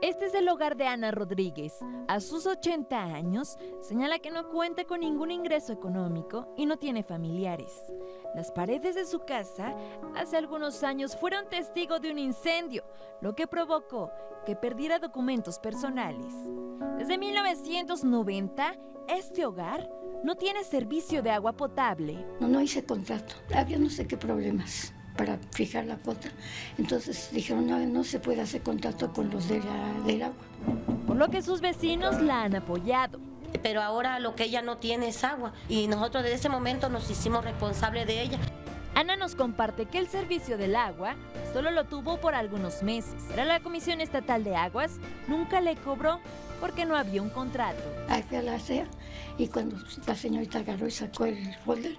Este es el hogar de Ana Rodríguez. A sus 80 años, señala que no cuenta con ningún ingreso económico y no tiene familiares. Las paredes de su casa hace algunos años fueron testigo de un incendio, lo que provocó que perdiera documentos personales. Desde 1990, este hogar no tiene servicio de agua potable. No hice contrato, había no sé qué problemas para fijar la cuota. Entonces dijeron, no se puede hacer contrato con los del agua. Por lo que sus vecinos la han apoyado. Pero ahora lo que ella no tiene es agua y nosotros desde ese momento nos hicimos responsables de ella. Ana nos comparte que el servicio del agua solo lo tuvo por algunos meses, pero la Comisión Estatal de Aguas nunca le cobró porque no había un contrato. Ahí fue a la ASEA y cuando la señorita agarró y sacó el folder,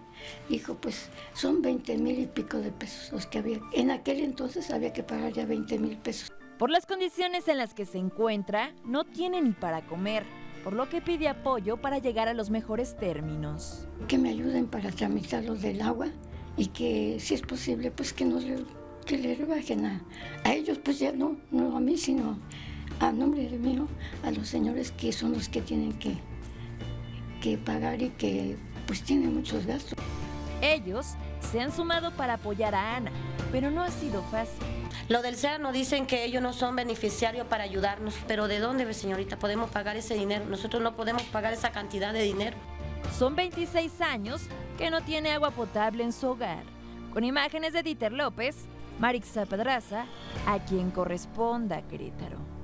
dijo pues son 20,000 y pico de pesos los que había. En aquel entonces había que pagar ya 20,000 pesos. Por las condiciones en las que se encuentra, no tiene ni para comer, por lo que pide apoyo para llegar a los mejores términos. Que me ayuden para tramitar los del agua y que si es posible pues que le rebajen a ellos, pues ya no a mí, sino a nombre de mío, a los señores que son los que tienen que pagar y que pues tienen muchos gastos. Ellos se han sumado para apoyar a Ana, pero no ha sido fácil. Lo del CEA nos dicen que ellos no son beneficiarios para ayudarnos, pero ¿de dónde, señorita, podemos pagar ese dinero? Nosotros no podemos pagar esa cantidad de dinero. Son 26 años que no tiene agua potable en su hogar. Con imágenes de Dieter López, Marixa Pedraza, A Quien Corresponda, Querétaro.